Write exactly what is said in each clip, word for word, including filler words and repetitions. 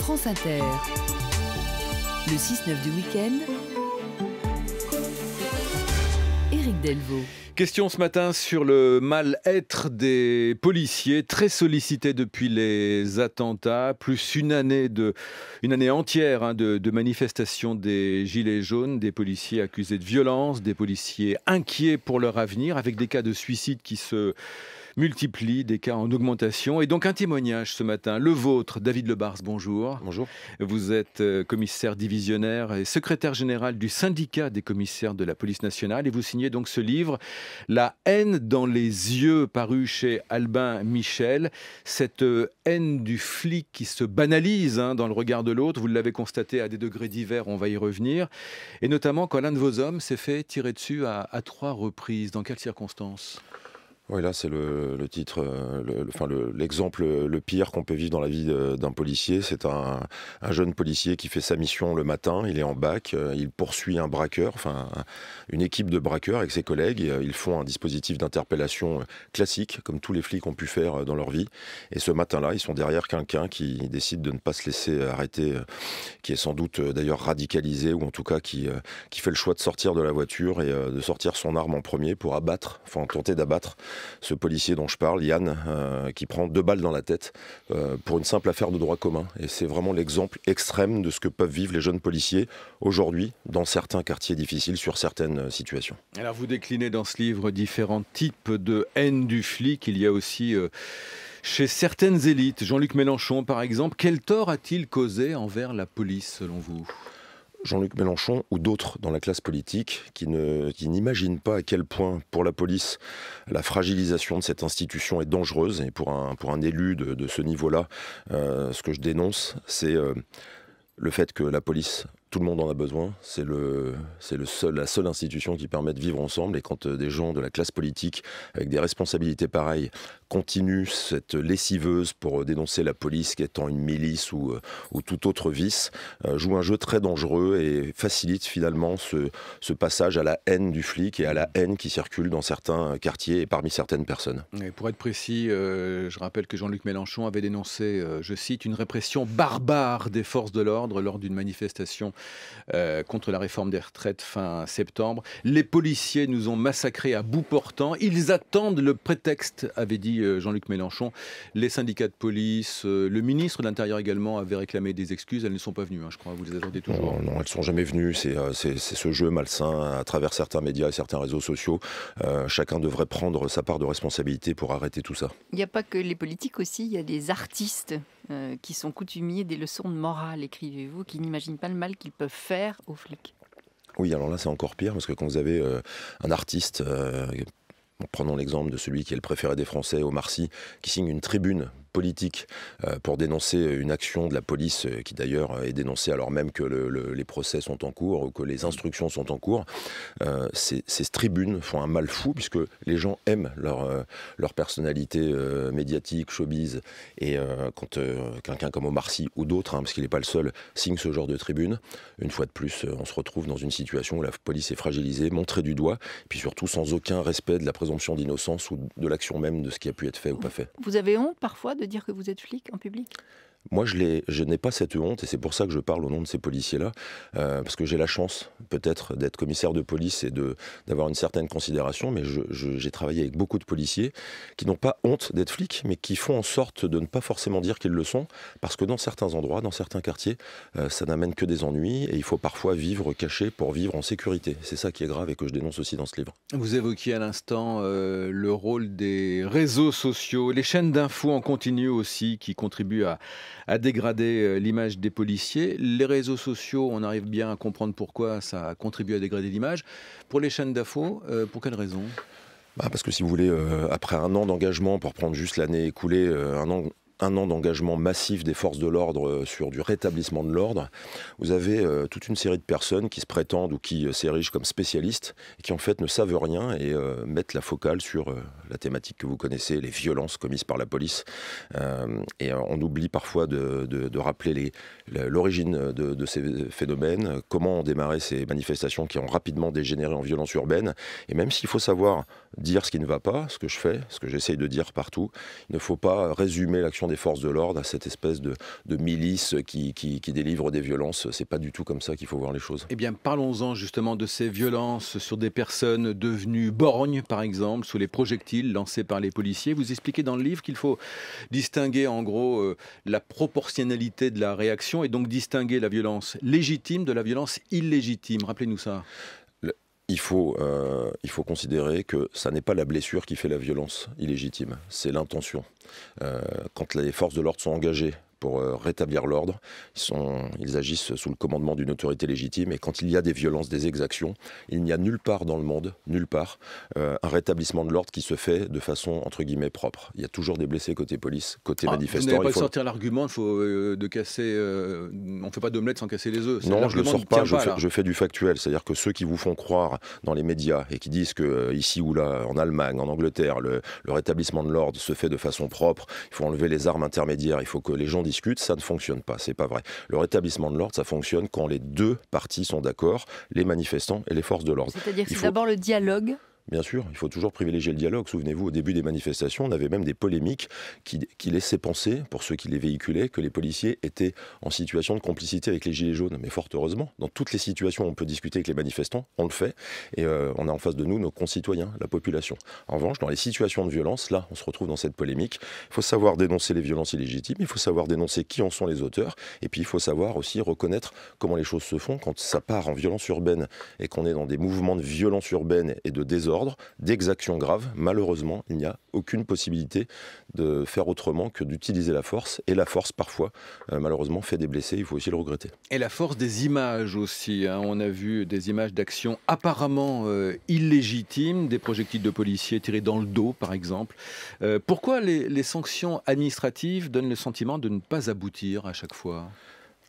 France Inter, le six neuf du week-end, Eric Delvaux. Question ce matin sur le mal-être des policiers, très sollicités depuis les attentats, plus une année, de, une année entière hein, de, de manifestations des gilets jaunes, des policiers accusés de violence, des policiers inquiets pour leur avenir, avec des cas de suicide qui se multiplient, des cas en augmentation. Et donc un témoignage ce matin, le vôtre, David Le Bars, bonjour. Bonjour. Vous êtes commissaire divisionnaire et secrétaire général du syndicat des commissaires de la police nationale et vous signez donc ce livre « La haine dans les yeux » paru chez Albin Michel. Cette haine du flic qui se banalise hein, dans le regard de l'autre, vous l'avez constaté à des degrés divers, on va y revenir. Et notamment quand l'un de vos hommes s'est fait tirer dessus à, à trois reprises. Dans quelles circonstances ? Oui, là c'est le, le titre, le, le, enfin le, l'exemple le pire qu'on peut vivre dans la vie d'un policier. C'est un, un jeune policier qui fait sa mission le matin, il est en bac, il poursuit un braqueur, enfin une équipe de braqueurs avec ses collègues. Ils font un dispositif d'interpellation classique, comme tous les flics ont pu faire dans leur vie. Et ce matin-là, ils sont derrière quelqu'un qui décide de ne pas se laisser arrêter, qui est sans doute d'ailleurs radicalisé, ou en tout cas qui, qui fait le choix de sortir de la voiture et de sortir son arme en premier pour abattre, enfin tenter d'abattre ce policier dont je parle, Yann, euh, qui prend deux balles dans la tête euh, pour une simple affaire de droit commun. Et c'est vraiment l'exemple extrême de ce que peuvent vivre les jeunes policiers aujourd'hui dans certains quartiers difficiles, sur certaines situations. Alors vous déclinez dans ce livre différents types de haine du flic. Il y a aussi euh, chez certaines élites, Jean-Luc Mélenchon par exemple. Quel tort a-t-il causé envers la police selon vous ? Jean-Luc Mélenchon ou d'autres dans la classe politique qui ne, qui n'imaginent pas à quel point pour la police la fragilisation de cette institution est dangereuse. Et pour un, pour un élu de, de ce niveau-là, euh, ce que je dénonce, c'est euh, le fait que la police... Tout le monde en a besoin, c'est le, c'est le seul, la seule institution qui permet de vivre ensemble. Et quand des gens de la classe politique, avec des responsabilités pareilles, continuent cette lessiveuse pour dénoncer la police qui étant une milice ou, ou tout autre vice, euh, jouent un jeu très dangereux et facilitent finalement ce, ce passage à la haine du flic et à la haine qui circule dans certains quartiers et parmi certaines personnes. Et pour être précis, euh, je rappelle que Jean-Luc Mélenchon avait dénoncé, euh, je cite, une répression barbare des forces de l'ordre lors d'une manifestation Euh, contre la réforme des retraites fin septembre. Les policiers nous ont massacrés à bout portant. Ils attendent le prétexte, avait dit Jean-Luc Mélenchon. Les syndicats de police, euh, le ministre de l'Intérieur également avait réclamé des excuses. Elles ne sont pas venues, hein, je crois. Vous les attendez toujours. Non, non, elles ne sont jamais venues. C'est euh, ce jeu malsain à travers certains médias et certains réseaux sociaux. Euh, chacun devrait prendre sa part de responsabilité pour arrêter tout ça. Il n'y a pas que les politiques aussi, il y a des artistes euh, qui sont coutumiers des leçons de morale, écrivez-vous, qui n'imaginent pas le mal qu'ils peuvent faire aux flics. Oui, alors là c'est encore pire, parce que quand vous avez euh, un artiste, euh, prenons l'exemple de celui qui est le préféré des Français, Omar Sy, qui signe une tribune politique pour dénoncer une action de la police qui d'ailleurs est dénoncée alors même que le, le, les procès sont en cours ou que les instructions sont en cours. Euh, ces, ces tribunes font un mal fou puisque les gens aiment leur, leur personnalité euh, médiatique, showbiz. Et euh, quand euh, quelqu'un comme Omar Sy ou d'autres, hein, parce qu'il n'est pas le seul, signe ce genre de tribune, une fois de plus on se retrouve dans une situation où la police est fragilisée, montrée du doigt, et puis surtout sans aucun respect de la présomption d'innocence ou de l'action même de ce qui a pu être fait ou pas fait. Vous avez honte parfois de de dire que vous êtes flic en public ? Moi, je n'ai pas cette honte, et c'est pour ça que je parle au nom de ces policiers-là, euh, parce que j'ai la chance, peut-être, d'être commissaire de police et d'avoir une certaine considération, mais j'ai travaillé avec beaucoup de policiers qui n'ont pas honte d'être flics, mais qui font en sorte de ne pas forcément dire qu'ils le sont, parce que dans certains endroits, dans certains quartiers, euh, ça n'amène que des ennuis, et il faut parfois vivre caché pour vivre en sécurité. C'est ça qui est grave et que je dénonce aussi dans ce livre. Vous évoquiez à l'instant euh, le rôle des réseaux sociaux, les chaînes d'infos en continu aussi, qui contribuent à... à dégrader l'image des policiers. Les réseaux sociaux, on arrive bien à comprendre pourquoi ça contribue à dégrader l'image. Pour les chaînes d'infos, euh, pour quelles raisons ? Bah parce que si vous voulez, euh, après un an d'engagement, pour prendre juste l'année écoulée, euh, un an... un an d'engagement massif des forces de l'ordre sur du rétablissement de l'ordre, vous avez euh, toute une série de personnes qui se prétendent ou qui euh, s'érigent comme spécialistes et qui en fait ne savent rien et euh, mettent la focale sur euh, la thématique que vous connaissez, les violences commises par la police. Euh, et euh, on oublie parfois de, de, de rappeler l'origine de, de ces phénomènes, comment ont démarré ces manifestations qui ont rapidement dégénéré en violence urbaine. Et même s'il faut savoir dire ce qui ne va pas, ce que je fais, ce que j'essaye de dire partout, il ne faut pas résumer l'action des forces de l'ordre à cette espèce de, de milice qui, qui, qui délivre des violences. C'est pas du tout comme ça qu'il faut voir les choses. Eh bien, parlons-en justement de ces violences sur des personnes devenues borgnes, par exemple, sous les projectiles lancés par les policiers. Vous expliquez dans le livre qu'il faut distinguer en gros euh, la proportionnalité de la réaction et donc distinguer la violence légitime de la violence illégitime. Rappelez-nous ça. Il faut, euh, il faut considérer que ça n'est pas la blessure qui fait la violence illégitime, c'est l'intention. Euh, quand les forces de l'ordre sont engagées pour euh, rétablir l'ordre, ils, sont, ils agissent sous le commandement d'une autorité légitime, et quand il y a des violences, des exactions, il n'y a nulle part dans le monde, nulle part, euh, un rétablissement de l'ordre qui se fait de façon, entre guillemets, propre. Il y a toujours des blessés côté police, côté ah, manifestants. Vous n'allez pas faut... sortir l'argument, il faut euh, de casser... Euh, on ne fait pas d'omelette sans casser les œufs. Non, je ne le sors pas, je, pas fais, je fais du factuel, c'est-à-dire que ceux qui vous font croire dans les médias et qui disent que euh, ici ou là, en Allemagne, en Angleterre, le, le rétablissement de l'ordre se fait de façon propre, il faut enlever les armes intermédiaires, il faut que les gens discute, ça ne fonctionne pas, c'est pas vrai. Le rétablissement de l'ordre, ça fonctionne quand les deux parties sont d'accord, les manifestants et les forces de l'ordre. C'est-à-dire que c'est faut... d'abord le dialogue. Bien sûr, il faut toujours privilégier le dialogue. Souvenez-vous, au début des manifestations, on avait même des polémiques qui, qui laissaient penser, pour ceux qui les véhiculaient, que les policiers étaient en situation de complicité avec les gilets jaunes. Mais fort heureusement, dans toutes les situations où on peut discuter avec les manifestants, on le fait. Et euh, on a en face de nous nos concitoyens, la population. En revanche, dans les situations de violence, là, on se retrouve dans cette polémique. Il faut savoir dénoncer les violences illégitimes, il faut savoir dénoncer qui en sont les auteurs, et puis il faut savoir aussi reconnaître comment les choses se font quand ça part en violence urbaine et qu'on est dans des mouvements de violence urbaine et de désordre, d'exactions graves. Malheureusement, il n'y a aucune possibilité de faire autrement que d'utiliser la force. Et la force, parfois, euh, malheureusement, fait des blessés. Il faut aussi le regretter. Et la force des images aussi. Hein. On a vu des images d'actions apparemment euh, illégitimes, des projectiles de policiers tirés dans le dos, par exemple. Euh, pourquoi les, les sanctions administratives donnent le sentiment de ne pas aboutir à chaque fois ?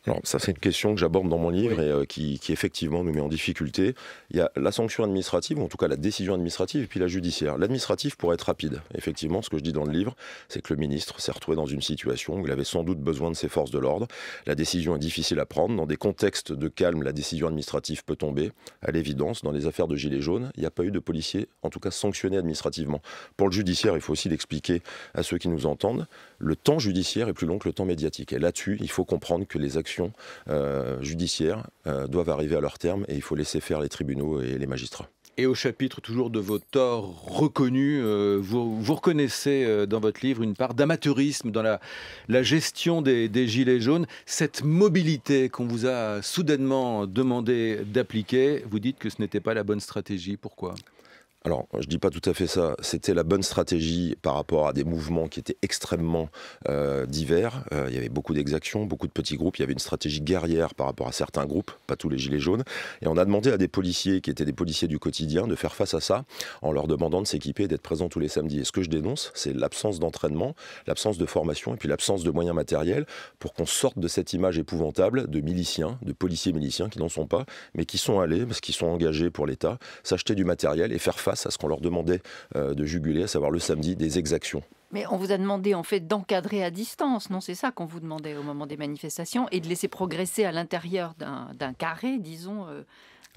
Alors, ça, c'est une question que j'aborde dans mon livre et euh, qui, qui, effectivement, nous met en difficulté. Il y a la sanction administrative, ou en tout cas la décision administrative, et puis la judiciaire. L'administrative, pour être rapide, effectivement, ce que je dis dans le livre, c'est que le ministre s'est retrouvé dans une situation où il avait sans doute besoin de ses forces de l'ordre. La décision est difficile à prendre. Dans des contextes de calme, la décision administrative peut tomber. À l'évidence, dans les affaires de gilets jaunes, il n'y a pas eu de policiers, en tout cas, sanctionnés administrativement. Pour le judiciaire, il faut aussi l'expliquer à ceux qui nous entendent. Le temps judiciaire est plus long que le temps médiatique. Et là-dessus, il faut comprendre que les actions Euh, judiciaires euh, doivent arriver à leur terme et il faut laisser faire les tribunaux et les magistrats. Et au chapitre toujours de vos torts reconnus, euh, vous, vous reconnaissez euh, dans votre livre une part d'amateurisme dans la, la gestion des, des gilets jaunes. Cette mobilité qu'on vous a soudainement demandé d'appliquer, vous dites que ce n'était pas la bonne stratégie. Pourquoi ? Alors, je ne dis pas tout à fait ça. C'était la bonne stratégie par rapport à des mouvements qui étaient extrêmement euh, divers. Euh, il y avait beaucoup d'exactions, beaucoup de petits groupes. Il y avait une stratégie guerrière par rapport à certains groupes, pas tous les gilets jaunes. Et on a demandé à des policiers, qui étaient des policiers du quotidien, de faire face à ça en leur demandant de s'équiper et d'être présents tous les samedis. Et ce que je dénonce, c'est l'absence d'entraînement, l'absence de formation et puis l'absence de moyens matériels pour qu'on sorte de cette image épouvantable de miliciens, de policiers miliciens qui n'en sont pas, mais qui sont allés, parce qu'ils sont engagés pour l'État, s'acheter du matériel et faire face à ce qu'on leur demandait euh, de juguler, à savoir le samedi, des exactions. Mais on vous a demandé en fait d'encadrer à distance, non? C'est ça qu'on vous demandait au moment des manifestations, et de laisser progresser à l'intérieur d'un carré, disons... Euh...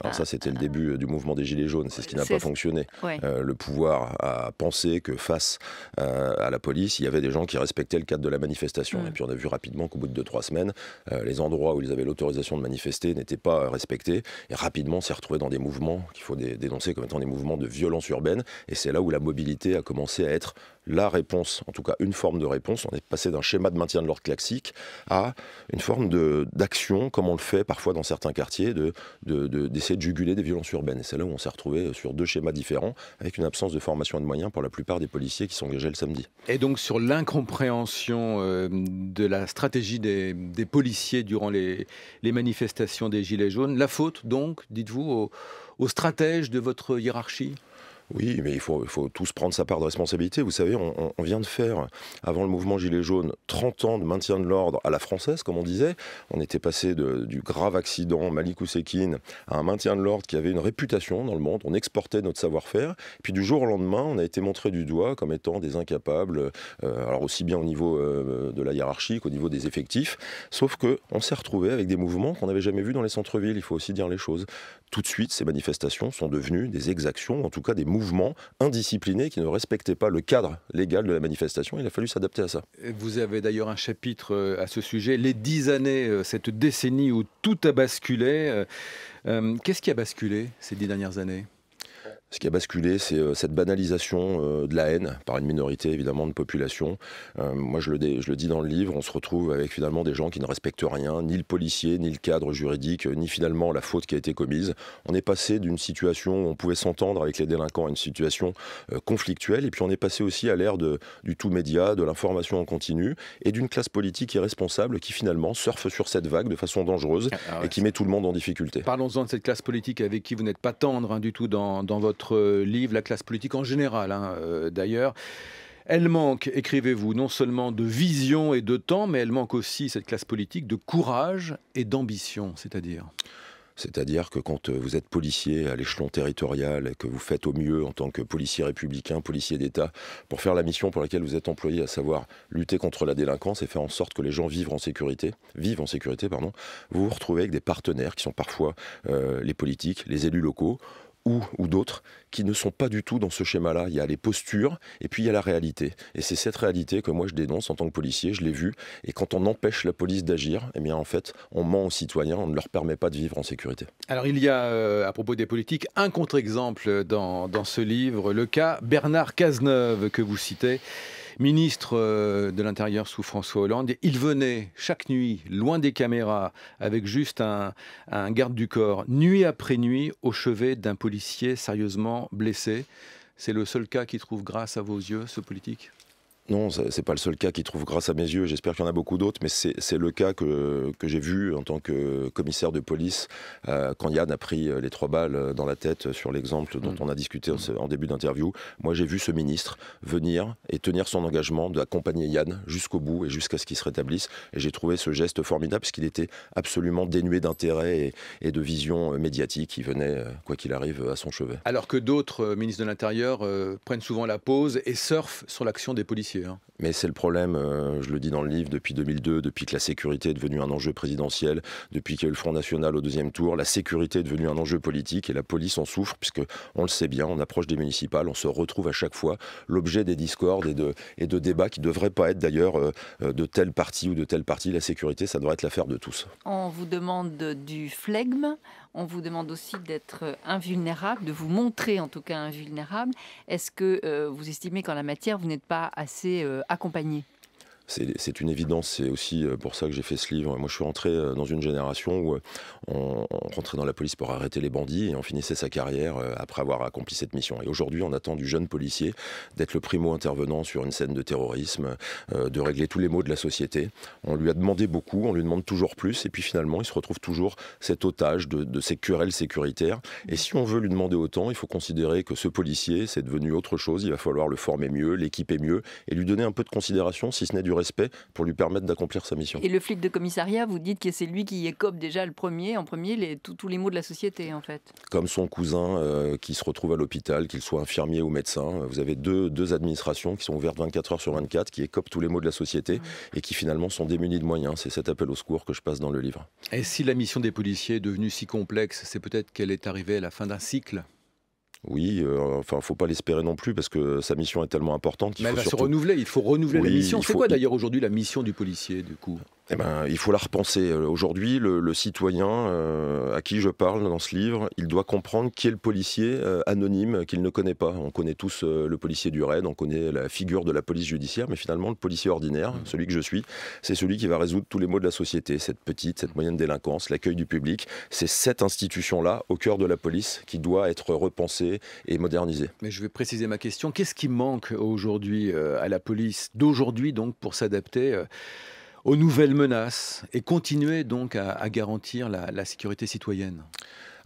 Alors ça, c'était le début du mouvement des Gilets jaunes, c'est ce qui n'a pas fonctionné. Ouais. Euh, le pouvoir a pensé que face euh, à la police, il y avait des gens qui respectaient le cadre de la manifestation. Mmh. Et puis on a vu rapidement qu'au bout de deux trois semaines, euh, les endroits où ils avaient l'autorisation de manifester n'étaient pas respectés. Et rapidement, on s'est retrouvé dans des mouvements qu'il faut dé dénoncer comme étant des mouvements de violence urbaine. Et c'est là où la mobilité a commencé à être la réponse, en tout cas une forme de réponse. On est passé d'un schéma de maintien de l'ordre classique à une forme d'action, comme on le fait parfois dans certains quartiers, de, de, de, d'essayer de juguler des violences urbaines. Et c'est là où on s'est retrouvé sur deux schémas différents, avec une absence de formation et de moyens pour la plupart des policiers qui sont engagés le samedi. Et donc sur l'incompréhension euh, de la stratégie des, des policiers durant les, les manifestations des Gilets jaunes, la faute donc, dites-vous, aux, aux stratèges de votre hiérarchie ? Oui, mais il faut, il faut tous prendre sa part de responsabilité. Vous savez, on, on vient de faire, avant le mouvement Gilets jaunes, trente ans de maintien de l'ordre à la française, comme on disait. On était passé de, du grave accident Malik Oussekine à un maintien de l'ordre qui avait une réputation dans le monde. On exportait notre savoir-faire. Puis du jour au lendemain, on a été montré du doigt comme étant des incapables, euh, alors aussi bien au niveau euh, de la hiérarchie qu'au niveau des effectifs. Sauf qu'on s'est retrouvé avec des mouvements qu'on n'avait jamais vus dans les centres-villes. Il faut aussi dire les choses. Tout de suite, ces manifestations sont devenues des exactions, en tout cas des mouvements mouvement indiscipliné qui ne respectait pas le cadre légal de la manifestation. Il a fallu s'adapter à ça. Vous avez d'ailleurs un chapitre à ce sujet, les dix années, cette décennie où tout a basculé. Qu'est-ce qui a basculé ces dix dernières années ? Ce qui a basculé, c'est cette banalisation de la haine par une minorité, évidemment, de population. Euh, moi, je le, je le dis dans le livre, on se retrouve avec finalement des gens qui ne respectent rien, ni le policier, ni le cadre juridique, ni finalement la faute qui a été commise. On est passé d'une situation où on pouvait s'entendre avec les délinquants à une situation euh, conflictuelle, et puis on est passé aussi à l'ère du tout média, de l'information en continu, et d'une classe politique irresponsable qui finalement surfe sur cette vague de façon dangereuse ah ouais, et qui met tout le monde en difficulté. Parlons-en de cette classe politique avec qui vous n'êtes pas tendre hein, du tout dans, dans votre livre, la classe politique en général, hein, euh, d'ailleurs. Elle manque, écrivez-vous, non seulement de vision et de temps, mais elle manque aussi, cette classe politique, de courage et d'ambition, c'est-à-dire... C'est-à-dire que quand vous êtes policier à l'échelon territorial et que vous faites au mieux en tant que policier républicain, policier d'État, pour faire la mission pour laquelle vous êtes employé, à savoir lutter contre la délinquance et faire en sorte que les gens vivent en sécurité, vivent en sécurité, pardon, vous vous retrouvez avec des partenaires qui sont parfois euh, les politiques, les élus locaux, ou, ou d'autres, qui ne sont pas du tout dans ce schéma-là. Il y a les postures et puis il y a la réalité. Et c'est cette réalité que moi je dénonce en tant que policier, je l'ai vue. Et quand on empêche la police d'agir, eh bien en fait, on ment aux citoyens, on ne leur permet pas de vivre en sécurité. Alors il y a, euh, à propos des politiques, un contre-exemple dans, dans ce livre, le cas Bernard Cazeneuve que vous citez, ministre de l'Intérieur sous François Hollande. Il venait chaque nuit, loin des caméras, avec juste un, un garde du corps, nuit après nuit, au chevet d'un policier sérieusement blessé. C'est le seul cas qui trouve grâce à vos yeux, ce politique ? Non, ce n'est pas le seul cas qui trouve grâce à mes yeux, j'espère qu'il y en a beaucoup d'autres, mais c'est le cas que, que j'ai vu en tant que commissaire de police euh, quand Yann a pris les trois balles dans la tête sur l'exemple dont mmh. on a discuté en, en début d'interview. Moi j'ai vu ce ministre venir et tenir son engagement d'accompagner Yann jusqu'au bout et jusqu'à ce qu'il se rétablisse, et j'ai trouvé ce geste formidable parce qu'il était absolument dénué d'intérêt et, et de vision médiatique. Il venait, quoi qu'il arrive, à son chevet. Alors que d'autres euh, ministres de l'Intérieur euh, prennent souvent la pause et surfent sur l'action des policiers. Mais c'est le problème, euh, je le dis dans le livre, depuis deux mille deux, depuis que la sécurité est devenue un enjeu présidentiel, depuis qu'il y a eu le Front National au deuxième tour, la sécurité est devenue un enjeu politique et la police en souffre, puisque on le sait bien, on approche des municipales, on se retrouve à chaque fois l'objet des discordes et de, et de débats qui ne devraient pas être d'ailleurs euh, de telle partie ou de telle partie. La sécurité, ça devrait être l'affaire de tous. On vous demande du flegme, on vous demande aussi d'être invulnérable, de vous montrer en tout cas invulnérable. Est-ce que euh, vous estimez qu'en la matière, vous n'êtes pas assez accompagné? C'est une évidence, c'est aussi pour ça que j'ai fait ce livre. Moi je suis rentré dans une génération où on, on rentrait dans la police pour arrêter les bandits et on finissait sa carrière après avoir accompli cette mission. Et aujourd'hui on attend du jeune policier d'être le primo-intervenant sur une scène de terrorisme, euh, de régler tous les maux de la société. On lui a demandé beaucoup, on lui demande toujours plus et puis finalement il se retrouve toujours cet otage de, de ces querelles sécuritaires. Et si on veut lui demander autant, il faut considérer que ce policier c'est devenu autre chose, il va falloir le former mieux, l'équiper mieux et lui donner un peu de considération, si ce n'est du respect, pour lui permettre d'accomplir sa mission. Et le flic de commissariat, vous dites que c'est lui qui écope déjà le premier, en premier les, tout, tous les maux de la société en fait. Comme son cousin euh, qui se retrouve à l'hôpital, qu'il soit infirmier ou médecin, vous avez deux, deux administrations qui sont ouvertes vingt-quatre heures sur vingt-quatre, qui écopent tous les maux de la société mmh. et qui finalement sont démunies de moyens. C'est cet appel au secours que je passe dans le livre. Et si la mission des policiers est devenue si complexe, c'est peut-être qu'elle est arrivée à la fin d'un cycle ? Oui, euh, enfin, il ne faut pas l'espérer non plus parce que sa mission est tellement importante. Mais elle va surtout... se renouveler, il faut renouveler oui, la mission. C'est faut... quoi d'ailleurs aujourd'hui la mission du policier du coup ? Eh ben, il faut la repenser. Aujourd'hui, le, le citoyen euh, à qui je parle dans ce livre, il doit comprendre qui est le policier euh, anonyme qu'il ne connaît pas. On connaît tous euh, le policier du raid, on connaît la figure de la police judiciaire, mais finalement le policier ordinaire, mmh. celui que je suis, c'est celui qui va résoudre tous les maux de la société, cette petite, cette moyenne délinquance, l'accueil du public. C'est cette institution-là, au cœur de la police, qui doit être repensée et modernisée. Mais je vais préciser ma question. Qu'est-ce qui manque aujourd'hui euh, à la police d'aujourd'hui donc pour s'adapter euh... aux nouvelles menaces et continuer donc à, à garantir la, la sécurité citoyenne?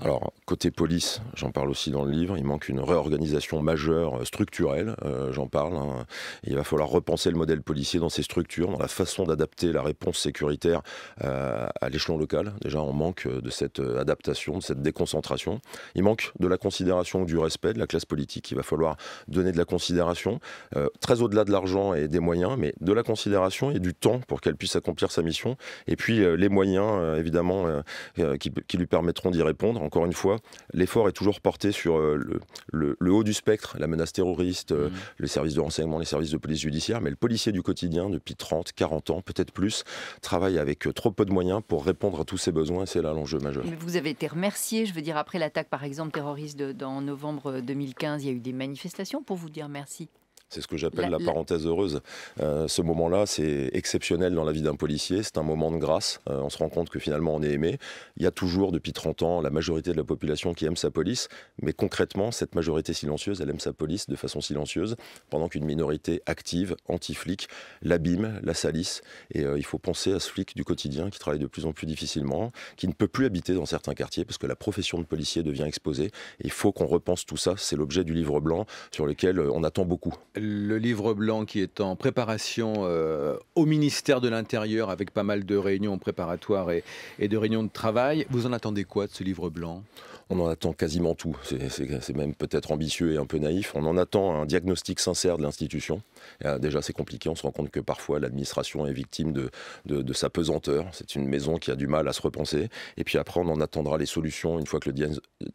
Alors, côté police, j'en parle aussi dans le livre, il manque une réorganisation majeure, structurelle, euh, j'en parle. Hein. Il va falloir repenser le modèle policier dans ses structures, dans la façon d'adapter la réponse sécuritaire euh, à l'échelon local. Déjà, on manque de cette adaptation, de cette déconcentration. Il manque de la considération, du respect de la classe politique. Il va falloir donner de la considération, euh, très au-delà de l'argent et des moyens, mais de la considération et du temps pour qu'elle puisse accomplir sa mission. Et puis, euh, les moyens, euh, évidemment, euh, euh, qui, qui lui permettront d'y réussir. répondre. Encore une fois, l'effort est toujours porté sur euh, le, le, le haut du spectre, la menace terroriste, euh, mmh. les services de renseignement, les services de police judiciaire, mais le policier du quotidien, depuis trente, quarante ans, peut-être plus, travaille avec euh, trop peu de moyens pour répondre à tous ses besoins, et c'est là l'enjeu majeur. Mais vous avez été remercié, je veux dire, après l'attaque par exemple terroriste de, dans novembre deux mille quinze, il y a eu des manifestations pour vous dire merci. C'est ce que j'appelle la, la parenthèse heureuse. Euh, ce moment-là, c'est exceptionnel dans la vie d'un policier. C'est un moment de grâce. Euh, on se rend compte que finalement, on est aimé. Il y a toujours, depuis trente ans, la majorité de la population qui aime sa police. Mais concrètement, cette majorité silencieuse, elle aime sa police de façon silencieuse, pendant qu'une minorité active, anti-flic, l'abîme, la salisse. Et euh, il faut penser à ce flic du quotidien qui travaille de plus en plus difficilement, qui ne peut plus habiter dans certains quartiers parce que la profession de policier devient exposée. Et il faut qu'on repense tout ça. C'est l'objet du livre blanc sur lequel on attend beaucoup. Le livre blanc qui est en préparation euh, au ministère de l'Intérieur avec pas mal de réunions préparatoires et, et de réunions de travail. Vous en attendez quoi de ce livre blanc ? On en attend quasiment tout. C'est même peut-être ambitieux et un peu naïf. On en attend un diagnostic sincère de l'institution. Déjà, c'est compliqué. On se rend compte que parfois, l'administration est victime de, de, de sa pesanteur. C'est une maison qui a du mal à se repenser. Et puis après, on en attendra les solutions une fois que le dia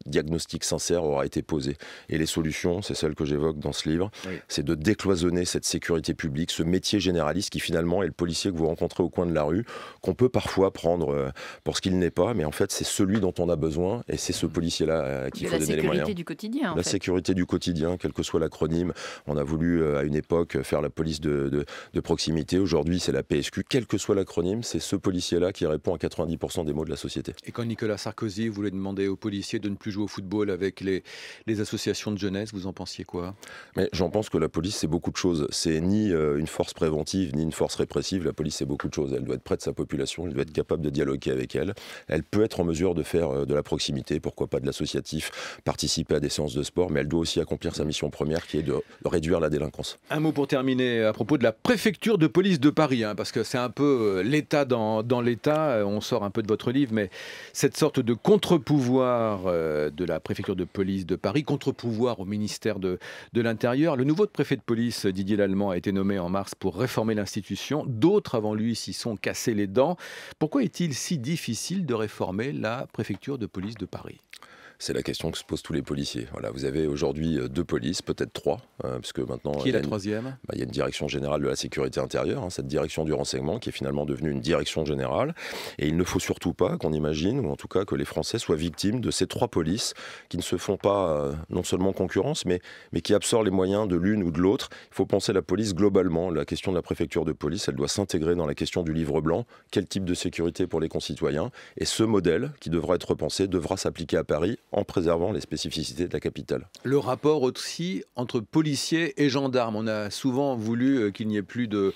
diagnostic sincère aura été posé. Et les solutions, c'est celles que j'évoque dans ce livre, oui. C'est de décloisonner cette sécurité publique, ce métier généraliste qui finalement est le policier que vous rencontrez au coin de la rue, qu'on peut parfois prendre pour ce qu'il n'est pas, mais en fait c'est celui dont on a besoin et c'est ce policier-là qu'il faut donner les moyens. La sécurité du quotidien. La sécurité du quotidien, quel que soit l'acronyme. On a voulu à une époque faire la police de, de, de proximité, aujourd'hui c'est la P S Q, quel que soit l'acronyme, c'est ce policier-là qui répond à quatre-vingt-dix pour cent des mots de la société. Et quand Nicolas Sarkozy voulait demander aux policiers de ne plus jouer au football avec les, les associations de jeunesse, vous en pensiez quoi ? Mais j'en pense que la police c'est beaucoup de choses. C'est ni une force préventive, ni une force répressive. La police, c'est beaucoup de choses. Elle doit être près de sa population, elle doit être capable de dialoguer avec elle. Elle peut être en mesure de faire de la proximité, pourquoi pas de l'associatif, participer à des séances de sport, mais elle doit aussi accomplir sa mission première qui est de réduire la délinquance. Un mot pour terminer à propos de la préfecture de police de Paris, hein, parce que c'est un peu l'État dans, dans l'État. On sort un peu de votre livre, mais cette sorte de contre-pouvoir de la préfecture de police de Paris, contre-pouvoir au ministère de, de l'Intérieur. Le nouveau préfet de police, Didier Lallement, a été nommé en mars pour réformer l'institution. D'autres avant lui s'y sont cassés les dents. Pourquoi est-il si difficile de réformer la préfecture de police de Paris ? C'est la question que se posent tous les policiers. Voilà, vous avez aujourd'hui deux polices, peut-être trois, euh, puisque maintenant... Qui est la troisième ? Il y a une direction générale de la sécurité intérieure, hein, cette direction du renseignement qui est finalement devenue une direction générale. Et il ne faut surtout pas qu'on imagine, ou en tout cas que les Français soient victimes de ces trois polices qui ne se font pas euh, non seulement concurrence, mais, mais qui absorbent les moyens de l'une ou de l'autre. Il faut penser la police globalement. La question de la préfecture de police, elle doit s'intégrer dans la question du livre blanc. Quel type de sécurité pour les concitoyens ? Et ce modèle, qui devra être repensé, devra s'appliquer à Paris, en préservant les spécificités de la capitale. Le rapport aussi entre policiers et gendarmes. On a souvent voulu qu'il n'y ait plus de,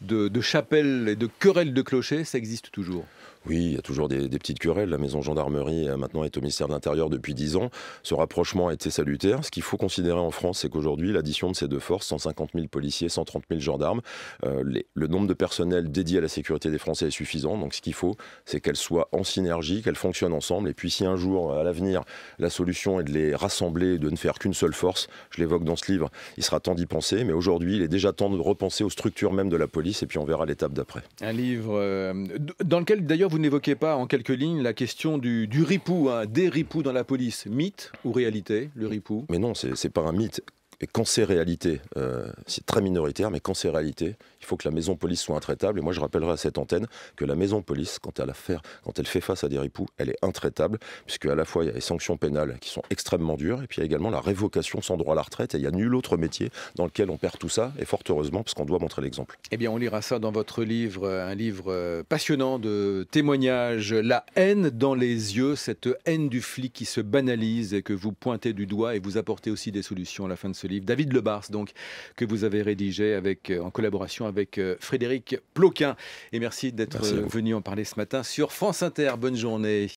de, de chapelles et de querelles de clochers. Ça existe toujours ? Oui, il y a toujours des, des petites querelles. La maison gendarmerie maintenant est au ministère de l'Intérieur depuis dix ans. Ce rapprochement a été salutaire. Ce qu'il faut considérer en France, c'est qu'aujourd'hui, l'addition de ces deux forces, cent cinquante mille policiers, cent trente mille gendarmes, euh, les, le nombre de personnels dédiés à la sécurité des Français est suffisant. Donc ce qu'il faut, c'est qu'elles soient en synergie, qu'elles fonctionnent ensemble. Et puis si un jour, à l'avenir, la solution est de les rassembler, de ne faire qu'une seule force, je l'évoque dans ce livre, il sera temps d'y penser. Mais aujourd'hui, il est déjà temps de repenser aux structures même de la police et puis on verra l'étape d'après. Un livre euh, dans lequel d'ailleurs vous n'évoquez pas en quelques lignes la question du, du ripou, hein, des ripoux dans la police. Mythe ou réalité, le ripou ? Mais non, c'est pas un mythe. Et quand c'est réalité, euh, c'est très minoritaire, mais quand c'est réalité, il faut que la maison police soit intraitable. Et moi, je rappellerai à cette antenne que la maison police, quand elle, a faire, quand elle fait face à des ripoux, elle est intraitable, puisque à la fois, il y a les sanctions pénales qui sont extrêmement dures, et puis il y a également la révocation sans droit à la retraite, et il n'y a nul autre métier dans lequel on perd tout ça, et fort heureusement, parce qu'on doit montrer l'exemple. Eh bien, on lira ça dans votre livre, un livre passionnant de témoignages, La haine dans les yeux, cette haine du flic qui se banalise et que vous pointez du doigt, et vous apportez aussi des solutions à la fin de ce livre. David Le Bars, donc, que vous avez rédigé avec, en collaboration avec Frédéric Plouquin. Et merci d'être venu en parler ce matin sur France Inter. Bonne journée.